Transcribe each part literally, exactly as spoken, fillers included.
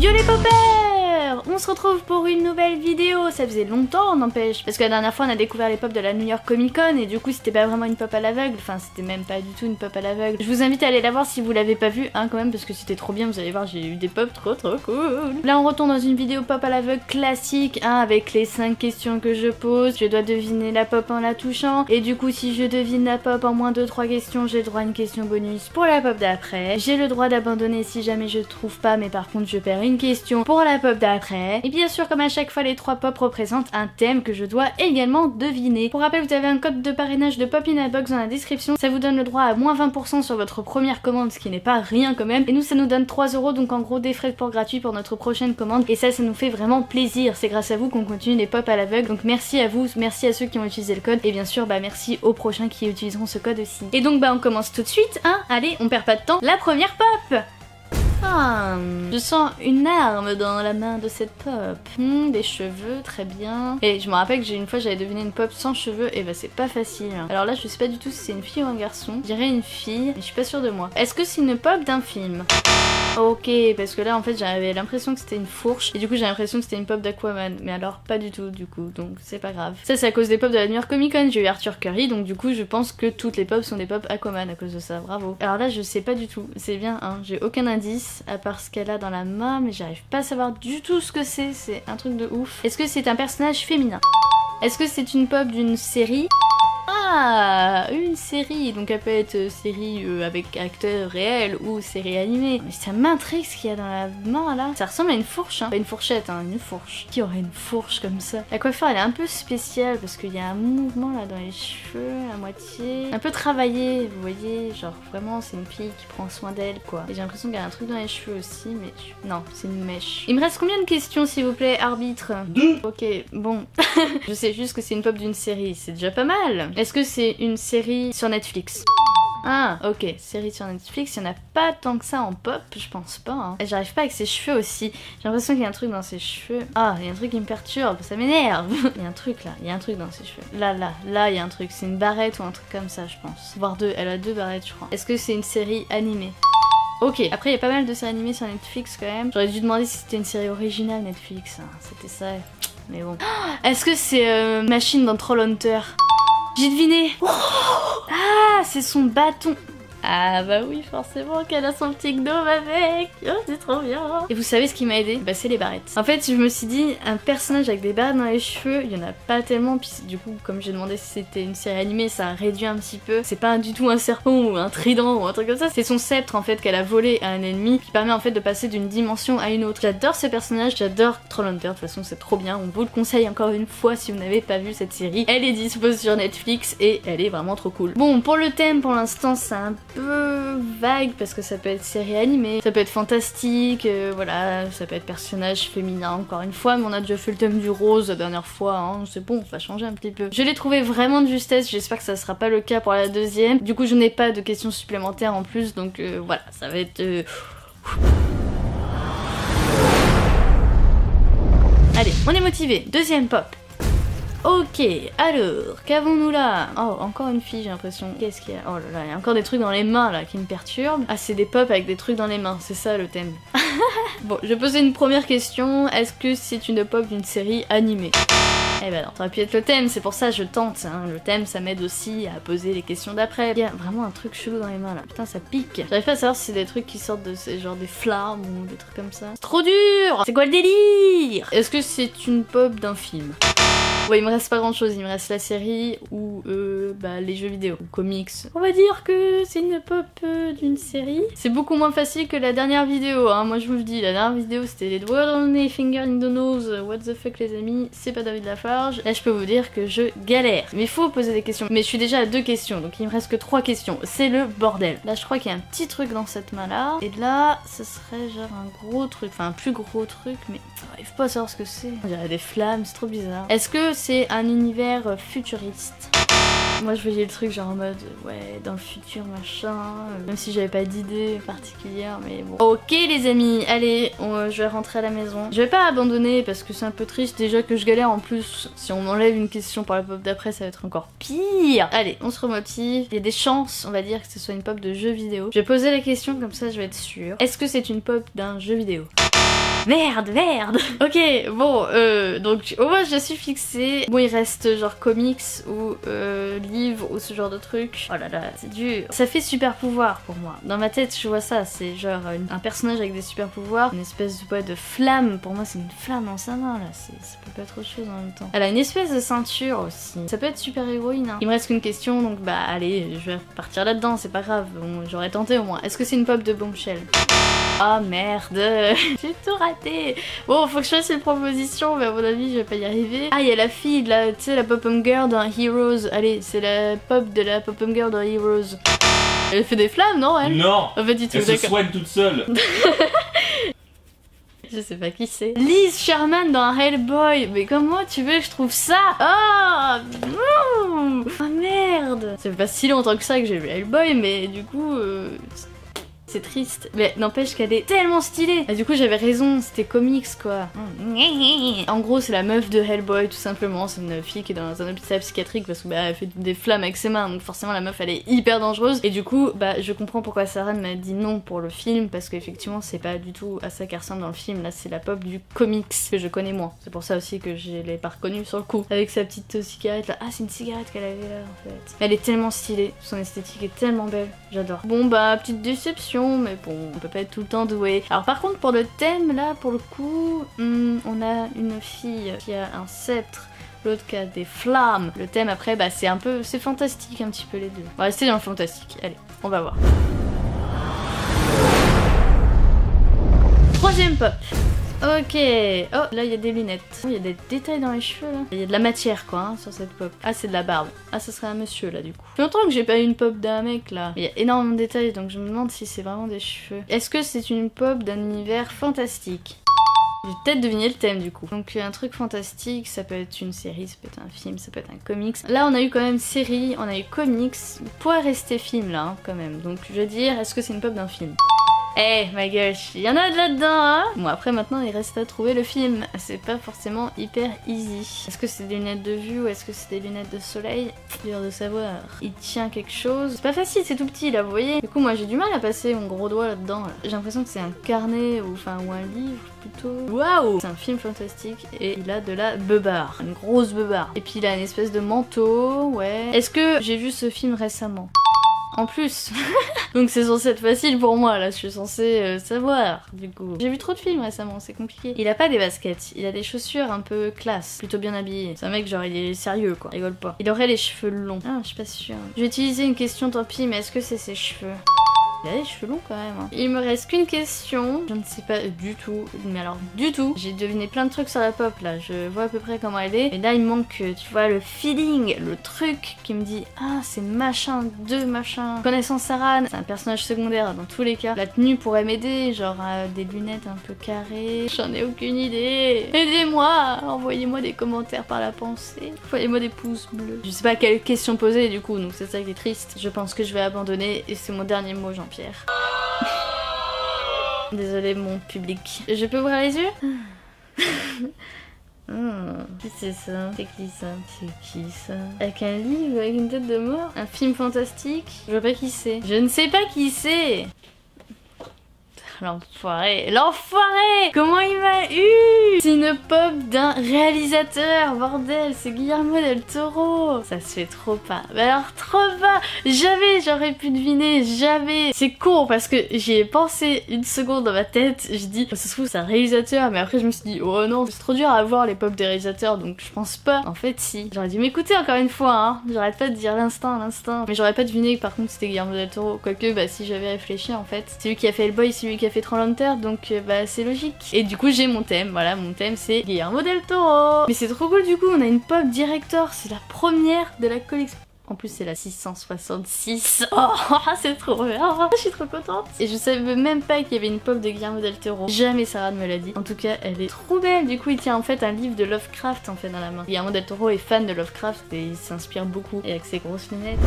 Yo les popers, on se retrouve pour une nouvelle vidéo. Ça faisait longtemps, n'empêche, parce que la dernière fois on a découvert les pops de la New York Comic Con et du coup c'était pas vraiment une pop à l'aveugle, enfin c'était même pas du tout une pop à l'aveugle. Je vous invite à aller la voir si vous l'avez pas vue, hein, quand même, parce que c'était trop bien. Vous allez voir, j'ai eu des pops trop trop cool. Là on retourne dans une vidéo pop à l'aveugle classique, hein, avec les cinq questions que je pose. Je dois deviner la pop en la touchant, et du coup si je devine la pop en moins de trois questions, j'ai le droit à une question bonus pour la pop d'après. J'ai le droit d'abandonner si jamais je trouve pas, mais par contre je perds une question pour la pop d'après. Et bien sûr, comme à chaque fois, les trois pop représentent un thème que je dois également deviner. Pour rappel, vous avez un code de parrainage de Popinabox dans la description, ça vous donne le droit à moins vingt pour cent sur votre première commande, ce qui n'est pas rien quand même, et nous ça nous donne trois euros, donc en gros des frais de port gratuits pour notre prochaine commande, et ça ça nous fait vraiment plaisir. C'est grâce à vous qu'on continue les pop à l'aveugle, donc merci à vous, merci à ceux qui ont utilisé le code, et bien sûr bah merci aux prochains qui utiliseront ce code aussi. Et donc bah on commence tout de suite, hein, allez on perd pas de temps, la première pop. Ah, je sens une arme dans la main de cette pop. Hum, des cheveux, très bien. Et je me rappelle que j'ai une fois j'avais deviné une pop sans cheveux, et bah ben, c'est pas facile. Alors là je sais pas du tout si c'est une fille ou un garçon. Je dirais une fille, mais je suis pas sûre de moi. Est-ce que c'est une pop d'un film ? Ok, parce que là en fait j'avais l'impression que c'était une fourche, et du coup j'ai l'impression que c'était une pop d'Aquaman, mais alors pas du tout du coup, donc c'est pas grave. Ça c'est à cause des pops de la New York Comic Con, j'ai eu Arthur Curry, donc du coup je pense que toutes les pops sont des pops Aquaman à cause de ça, bravo. Alors là je sais pas du tout, c'est bien hein, j'ai aucun indice à part ce qu'elle a dans la main, mais j'arrive pas à savoir du tout ce que c'est, c'est un truc de ouf. Est-ce que c'est un personnage féminin? Est-ce que c'est une pop d'une série? Ah, une série, donc elle peut être série euh, avec acteurs réels ou série animée. Mais ça m'intrigue ce qu'il y a dans la main là. Ça ressemble à une fourche, hein. Pas une fourchette, hein, une fourche. Qui aurait une fourche comme ça? La coiffure elle est un peu spéciale parce qu'il y a un mouvement là dans les cheveux à moitié. Un peu travaillé, vous voyez, genre vraiment c'est une fille qui prend soin d'elle quoi. Et j'ai l'impression qu'il y a un truc dans les cheveux aussi, mais non, c'est une mèche. Il me reste combien de questions s'il vous plaît, arbitre? Deux. Ok, bon. Je sais juste que c'est une pop d'une série, c'est déjà pas mal. Est-ce que c'est une série sur Netflix? Ah, ok, série sur Netflix, il n'y en a pas tant que ça en pop, je pense pas. Hein. J'arrive pas avec ses cheveux aussi, j'ai l'impression qu'il y a un truc dans ses cheveux. Ah, il y a un truc qui me perturbe, ça m'énerve. Il y a un truc là, il y a un truc dans ses cheveux. Là, là, là, il y a un truc, c'est une barrette ou un truc comme ça, je pense. Voire deux, elle a deux barrettes, je crois. Est-ce que c'est une série animée? Ok, après il y a pas mal de séries animées sur Netflix quand même. J'aurais dû demander si c'était une série originale Netflix, hein. C'était ça, mais bon. Oh, est-ce que c'est euh, Machine dans Trollhunters? J'ai deviné. Oh ah, c'est son bâton. Ah bah oui, forcément qu'elle a son petit gnome avec. Oh, c'est trop bien. Et vous savez ce qui m'a aidé? Bah c'est les barrettes. En fait, je me suis dit, un personnage avec des barrettes dans les cheveux, il y en a pas tellement. Puis du coup, comme j'ai demandé si c'était une série animée, ça a réduit un petit peu. C'est pas du tout un serpent ou un trident ou un truc comme ça. C'est son sceptre en fait qu'elle a volé à un ennemi qui permet en fait de passer d'une dimension à une autre. J'adore ce personnage, j'adore Trollhunter. De toute façon, c'est trop bien. On vous le conseille encore une fois si vous n'avez pas vu cette série. Elle est disponible sur Netflix et elle est vraiment trop cool. Bon, pour le thème, pour l'instant, ça a un peu vague parce que ça peut être série animée, ça peut être fantastique, euh, voilà, ça peut être personnage féminin encore une fois, mais on a déjà fait le thème du rose la dernière fois, hein, c'est bon, on va changer un petit peu. Je l'ai trouvé vraiment de justesse, j'espère que ça sera pas le cas pour la deuxième. Du coup je n'ai pas de questions supplémentaires en plus, donc euh, voilà, ça va être... Euh... Allez, on est motivé, deuxième pop. Ok, alors, qu'avons-nous là? Oh, encore une fille, j'ai l'impression. Qu'est-ce qu'il y a? Oh là là, il y a encore des trucs dans les mains là qui me perturbent. Ah, c'est des pop avec des trucs dans les mains, c'est ça le thème. Bon, je vais poser une première question. Est-ce que c'est une pop d'une série animée? Eh ben non, ça aurait pu être le thème, c'est pour ça que je tente. Hein. Le thème, ça m'aide aussi à poser les questions d'après. Il y a vraiment un truc chelou dans les mains là. Putain, ça pique. J'arrive pas à savoir si c'est des trucs qui sortent de ces genre des flammes ou des trucs comme ça. C'est trop dur! C'est quoi le délire? Est-ce que c'est une pop d'un film? Ouais, il me reste pas grand chose, il me reste la série ou euh, bah, les jeux vidéo, ou comics. On va dire que c'est une pop euh, d'une série. C'est beaucoup moins facile que la dernière vidéo, hein. Moi je vous le dis, la dernière vidéo c'était les doigts dans le nez, finger in the nose, what the fuck les amis, c'est pas David Lafarge. Là je peux vous dire que je galère. Mais faut poser des questions, mais je suis déjà à deux questions, donc il me reste que trois questions, c'est le bordel. Là je crois qu'il y a un petit truc dans cette main là, et là ce serait genre un gros truc, enfin un plus gros truc, mais j'arrive pas à savoir ce que c'est. On dirait des flammes, c'est trop bizarre. Est-ce que c'est un univers futuriste? Moi je voyais le truc genre en mode ouais dans le futur machin, même si j'avais pas d'idée particulière, mais bon. Ok les amis, allez, on, je vais rentrer à la maison. Je vais pas abandonner parce que c'est un peu triste déjà que je galère, en plus si on enlève une question pour la pop d'après ça va être encore pire. Allez, on se remotive, il y a des chances on va dire que ce soit une pop de jeu vidéo. Je vais poser la question comme ça je vais être sûre. Est-ce que c'est une pop d'un jeu vidéo ? Merde, merde. Ok, bon, euh, donc au moins je suis fixée. Bon, il reste genre comics ou euh, livres ou ce genre de trucs. Oh là là, c'est dur. Ça fait super pouvoir pour moi. Dans ma tête, je vois ça, c'est genre une, un personnage avec des super pouvoirs, une espèce de, ouais, de flamme. Pour moi, c'est une flamme en sa main là. Ça peut pas être autre chose en même temps. Elle a une espèce de ceinture aussi. Ça peut être super héroïne. Hein. Il me reste qu'une question, donc bah allez, je vais partir là-dedans. C'est pas grave. Bon, j'aurais tenté au moins. Est-ce que c'est une pop de Bombshell ? Oh merde, j'ai tout raté. Bon, faut que je fasse une proposition, mais à mon avis, je vais pas y arriver. Ah, il y a la fille, de la, tu sais, la pop-up girl dans Heroes. Allez, c'est la pop de la pop-up girl dans Heroes. Elle fait des flammes, non, elle? Non. En fait, du tout, elle se soigne toute seule. Je sais pas qui c'est. Liz Sherman dans Hellboy. Mais comment tu veux que je trouve ça? Oh, mmh. Oh merde. Ça fait pas si longtemps que ça que j'ai vu Hellboy, mais du coup... Euh... c'est triste, mais n'empêche qu'elle est tellement stylée. Et du coup j'avais raison, c'était comics quoi. En gros c'est la meuf de Hellboy tout simplement, c'est une fille qui est dans un hôpital psychiatrique parce que bah elle fait des flammes avec ses mains, donc forcément la meuf elle est hyper dangereuse. Et du coup bah je comprends pourquoi Sarah m'a dit non pour le film, parce qu'effectivement c'est pas du tout à ça qu'elle ressemble dans le film, là c'est la pop du comics que je connais moins. C'est pour ça aussi que je l'ai pas reconnue sur le coup. Avec sa petite cigarette là, ah c'est une cigarette qu'elle avait là en fait. Elle est tellement stylée, son esthétique est tellement belle, j'adore. Bon bah petite déception. Mais bon, on peut pas être tout le temps doué. Alors par contre pour le thème là, pour le coup, hmm, on a une fille qui a un sceptre, l'autre qui a des flammes. Le thème après, bah c'est un peu, c'est fantastique un petit peu les deux. On va rester dans le fantastique, allez, on va voir. Troisième pop. Ok, oh là il y a des lunettes, il oh, y a des détails dans les cheveux là, il y a de la matière quoi hein, sur cette pop. Ah c'est de la barbe, ah ça serait un monsieur là du coup. Ça fait longtemps que j'ai pas eu une pop d'un mec là, il y a énormément de détails donc je me demande si c'est vraiment des cheveux. Est-ce que c'est une pop d'un univers fantastique? J'ai peut-être deviné le thème du coup. Donc un truc fantastique, ça peut être une série, ça peut être un film, ça peut être un comics. Là on a eu quand même série, on a eu comics, il pourrait rester film là hein, quand même. Donc je veux dire, est-ce que c'est une pop d'un film? Eh hey, ma gueule, il y en a de là-dedans hein. Bon après maintenant il reste à trouver le film. C'est pas forcément hyper easy. Est-ce que c'est des lunettes de vue ou est-ce que c'est des lunettes de soleil? Dur de savoir. Il tient quelque chose. C'est pas facile, c'est tout petit là vous voyez. Du coup moi j'ai du mal à passer mon gros doigt là-dedans là. J'ai l'impression que c'est un carnet ou, enfin, ou un livre plutôt. Waouh. C'est un film fantastique et il a de la beubare. Une grosse beubare. Et puis il a une espèce de manteau, ouais. Est-ce que j'ai vu ce film récemment? En plus. Donc c'est censé être facile pour moi là, je suis censée euh, savoir du coup. J'ai vu trop de films récemment, c'est compliqué. Il a pas des baskets, il a des chaussures un peu classe, plutôt bien habillé. C'est un mec genre il est sérieux quoi, rigole pas. Il aurait les cheveux longs. Ah je suis pas sûre. Je vais utiliser une question tant pis, mais est-ce que c'est ses cheveux? Il a les cheveux longs quand même. Hein. Il me reste qu'une question. Je ne sais pas du tout. Mais alors du tout. J'ai deviné plein de trucs sur la pop là. Je vois à peu près comment elle est. Mais là il manque, tu vois, le feeling. Le truc qui me dit ah c'est machin de machin. Connaissant Sarah, c'est un personnage secondaire dans tous les cas. La tenue pourrait m'aider. Genre euh, des lunettes un peu carrées. J'en ai aucune idée. Aidez-moi. Envoyez-moi des commentaires par la pensée. Envoyez-moi des pouces bleus. Je sais pas quelle question poser du coup. Donc c'est ça qui est triste. Je pense que je vais abandonner. Et c'est mon dernier mot Jean-Pierre. Pierre. Désolée mon public. Je peux ouvrir les yeux? Hmm. Qui c'est ça? C'est qui ça? C'est qui ça? Avec un livre, avec une tête de mort? Un film fantastique? Je vois pas qui c'est. Je ne sais pas qui c'est. L'enfoiré, l'enfoiré! Comment il m'a eu? C'est une pop d'un réalisateur, bordel, c'est Guillermo del Toro. Ça se fait trop pas. Mais alors trop pas. Jamais j'aurais pu deviner, jamais. C'est con parce que j'y ai pensé une seconde dans ma tête. Je dis, oh, ça se trouve c'est un réalisateur, mais après je me suis dit, oh non, c'est trop dur à voir les pop des réalisateurs, donc je pense pas. En fait si, j'aurais dû m'écouter encore une fois. Hein. J'arrête pas de dire l'instinct, l'instinct. Mais j'aurais pas deviné que par contre c'était Guillermo del Toro. Quoique bah si j'avais réfléchi en fait, c'est lui qui a fait Hellboy, c'est lui qui a fait Trollhunters, donc bah c'est logique. Et du coup j'ai mon thème, voilà mon thème c'est Guillermo del Toro. Mais c'est trop cool du coup, on a une pop director, c'est la première de la collection. En plus c'est la six cent soixante-six. Oh, c'est trop bien, oh, je suis trop contente. Et je savais même pas qu'il y avait une pop de Guillermo del Toro. Jamais Sarah ne me l'a dit. En tout cas elle est trop belle. Du coup il tient en fait un livre de Lovecraft en fait dans la main. Guillermo del Toro est fan de Lovecraft et il s'inspire beaucoup. Et avec ses grosses lunettes.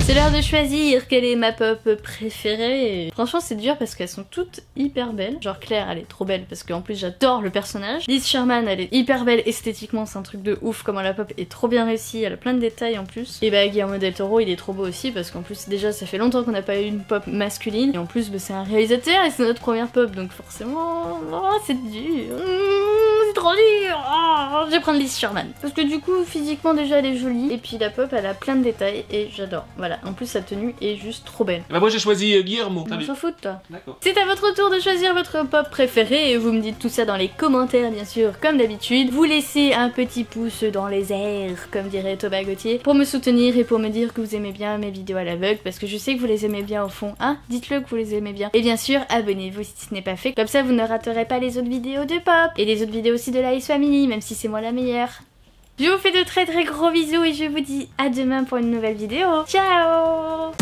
C'est l'heure de choisir quelle est ma pop préférée. Et franchement c'est dur parce qu'elles sont toutes hyper belles. Genre Claire elle est trop belle parce qu'en plus j'adore le personnage. Liz Sherman elle est hyper belle esthétiquement, c'est un truc de ouf comment la pop est trop bien réussie, elle a plein de détails en plus. Et bah Guillermo del Toro il est trop beau aussi parce qu'en plus déjà ça fait longtemps qu'on n'a pas eu une pop masculine. Et en plus bah, c'est un réalisateur et c'est notre première pop donc forcément oh, c'est dur. Mmh, c'est trop dur. Oh, je vais prendre Liz Sherman. Parce que du coup physiquement déjà elle est jolie et puis la pop elle a plein de détails et j'adore. Voilà. En plus sa tenue est juste trop belle. Bah moi j'ai choisi Guillermo. On s'en fout de toi. D'accord. C'est à votre tour de choisir votre pop préféré et vous me dites tout ça dans les commentaires bien sûr comme d'habitude. Vous laissez un petit pouce dans les airs comme dirait Thomas Gauthier pour me soutenir et pour me dire que vous aimez bien mes vidéos à l'aveugle parce que je sais que vous les aimez bien au fond. Hein, dites-le que vous les aimez bien. Et bien sûr abonnez-vous si ce n'est pas fait. Comme ça vous ne raterez pas les autres vidéos de pop et les autres vidéos aussi de la Ice Family même si c'est moi la meilleure. Je vous fais de très très gros bisous et je vous dis à demain pour une nouvelle vidéo. Ciao!